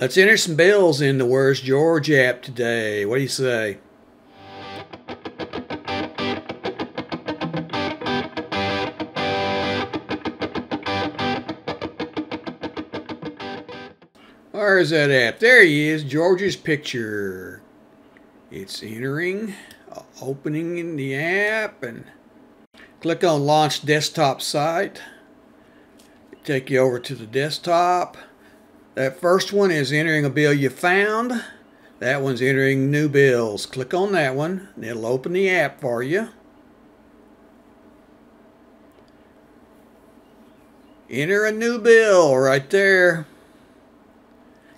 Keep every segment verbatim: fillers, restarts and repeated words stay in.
Let's enter some bills in the Where's George app today. What do you say? Where's that app? There he is, George's picture. It's entering, opening in the app, and click on Launch Desktop Site. It'll take you over to the desktop. That first one is entering a bill you found. That one's entering new bills. Click on that one, and it'll open the app for you. Enter a new bill right there.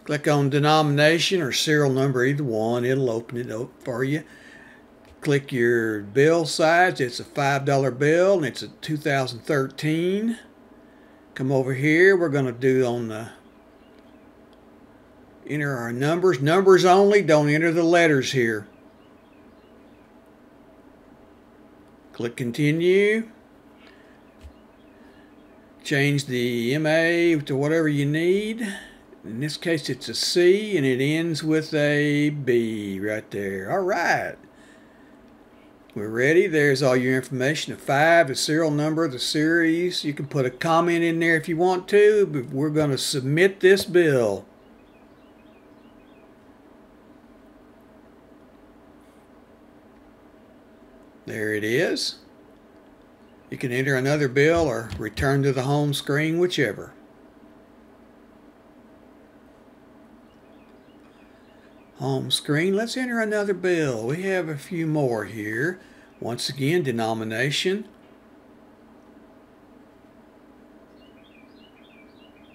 Click on denomination or serial number, either one. It'll open it up for you. Click your bill size. It's a five dollar bill, and it's a two thousand thirteen. Come over here. We're going to do on the... Enter our numbers. Numbers only. Don't enter the letters here. Click continue. Change the M A to whatever you need. In this case, it's a C, and it ends with a B right there. All right. We're ready. There's all your information. The five, the serial number, the series. You can put a comment in there if you want to, but we're going to submit this bill. There it is. You can enter another bill or return to the home screen, whichever. Home screen. Let's enter another bill. We have a few more here. Once again, denomination.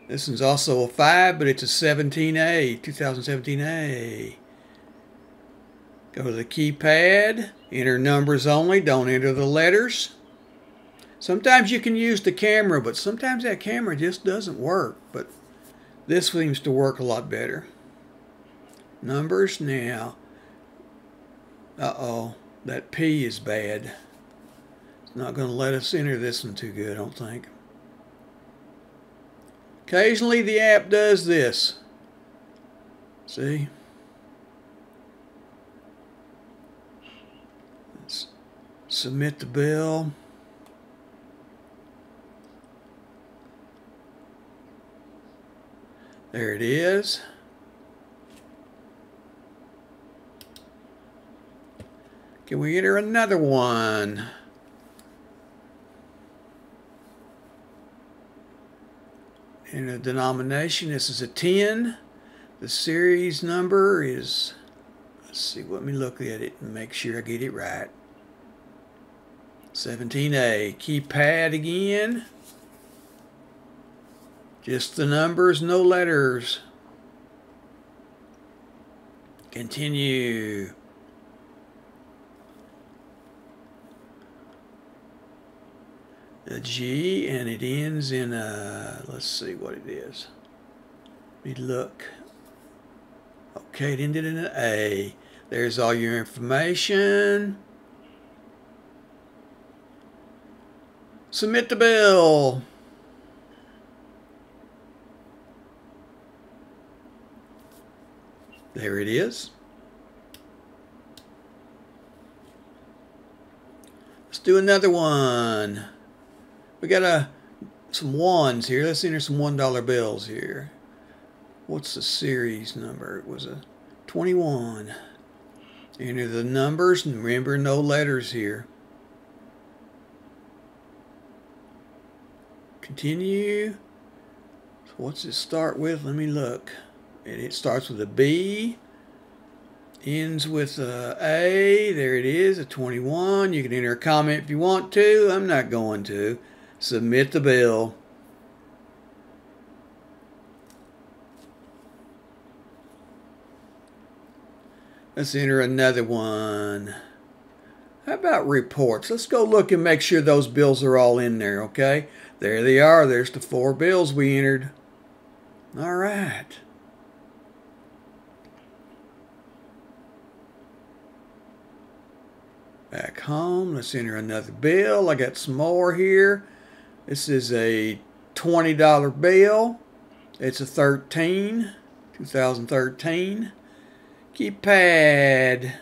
This one's also a five, but it's a seventeen A, two thousand seventeen A. Go to the keypad. Enter numbers only. Don't enter the letters. Sometimes you can use the camera, but sometimes that camera just doesn't work. But this seems to work a lot better. Numbers now. Uh-oh, that P is bad. It's not going to let us enter this one too good, I don't think. Occasionally the app does this. See? Let's submit the bill. There it is. Can we enter another one? In a denomination, this is a ten. The series number is, let's see, let me look at it and make sure I get it right. seventeen A, keypad again. Just the numbers, no letters. Continue. A G, and it ends in a, let's see what it is. Let me look. Okay, it ended in an A. There's all your information. Submit the bill. There it is. Let's do another one. We got a, some ones here. Let's enter some one dollar bills here. What's the series number? It was a twenty-one. Enter the numbers, and remember, no letters here. Continue. So what's it start with? Let me look. And it starts with a B. Ends with a A. There it is, a twenty-one. You can enter a comment if you want to. I'm not going to. Submit the bill. Let's enter another one. How about reports? Let's go look and make sure those bills are all in there, okay? There they are. There's the four bills we entered. All right. Back home. Let's enter another bill. I got some more here. This is a twenty dollar bill. It's a thirteen. two thousand thirteen. Keypad.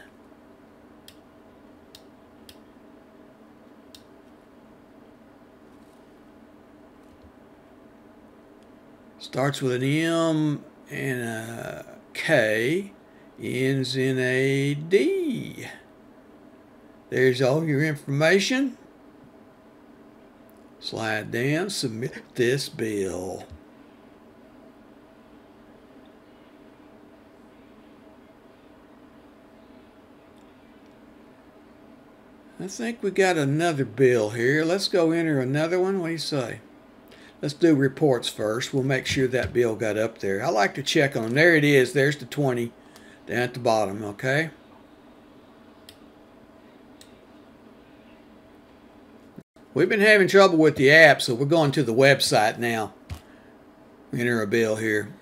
Starts with an M and a K. Ends in a D. There's all your information. Slide down, submit this bill. I think we got another bill here. Let's go enter another one. What do you say? Let's do reports first. We'll make sure that bill got up there. I like to check on them. There it is. There's the twenty down at the bottom, okay? We've been having trouble with the app, so we're going to the website now. Enter a bill here.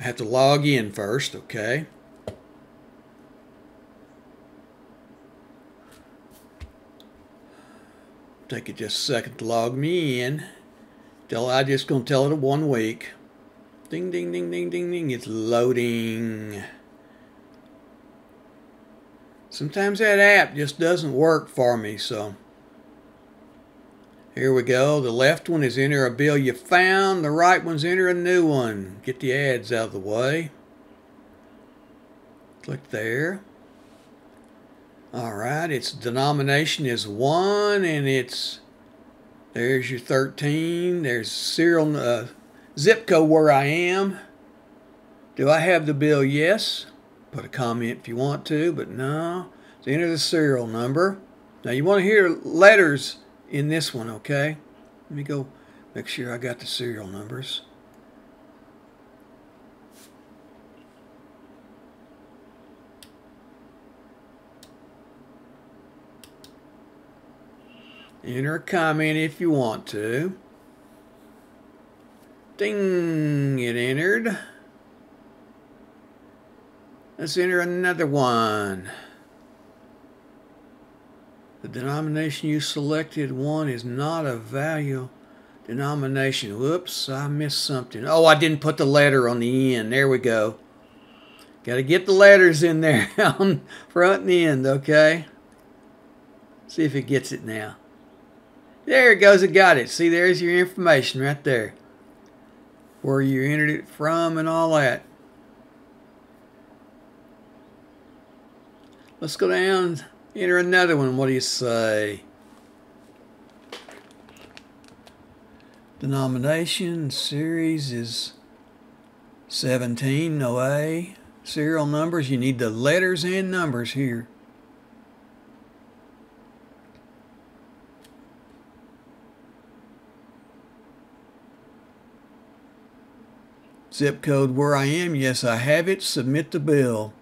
I have to log in first, okay? Take it just a second to log me in. Tell, I'm just going to tell it one week. Ding, ding, ding, ding, ding, ding. It's loading. Sometimes that app just doesn't work for me, so. Here we go. The left one is enter a bill you found. The right one's enter a new one. Get the ads out of the way. Click there. All right, its denomination is one, and it's, there's your thirteen. There's serial, uh, zip code where I am. Do I have the bill? Yes. Put a comment if you want to, but no. So enter the serial number. Now you want to hear letters in this one, okay? Let me go make sure I got the serial numbers. Enter a comment if you want to. Ding, it entered. Let's enter another one. The denomination you selected one is not a value denomination. Whoops, I missed something. Oh, I didn't put the letter on the end. There we go. Got to get the letters in there on front and end, okay? See if it gets it now. There it goes, it got it. See, there's your information right there. Where you entered it from and all that. Let's go down, enter another one. What do you say? Denomination, series is seventeen, no A. Serial numbers, you need the letters and numbers here. Zip code where I am. Yes, I have it. Submit the bill.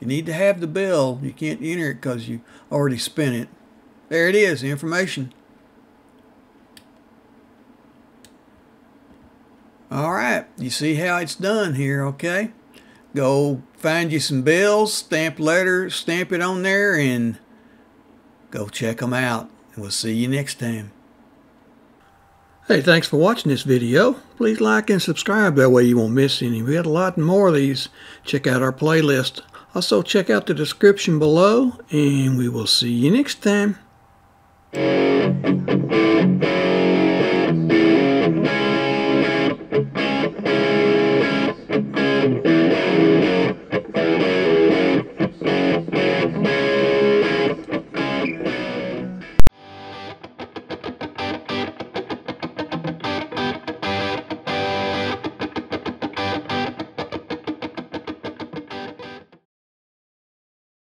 You need to have the bill. You can't enter it because you already spent it. There it is, the information. All right. You see how it's done here, okay? Go find you some bills, stamp letters, stamp it on there, and go check them out. And we'll see you next time. Hey, thanks for watching this video. Please like and subscribe, that way you won't miss any. We got a lot more of these. Check out our playlist. Also check out the description below, and we will see you next time.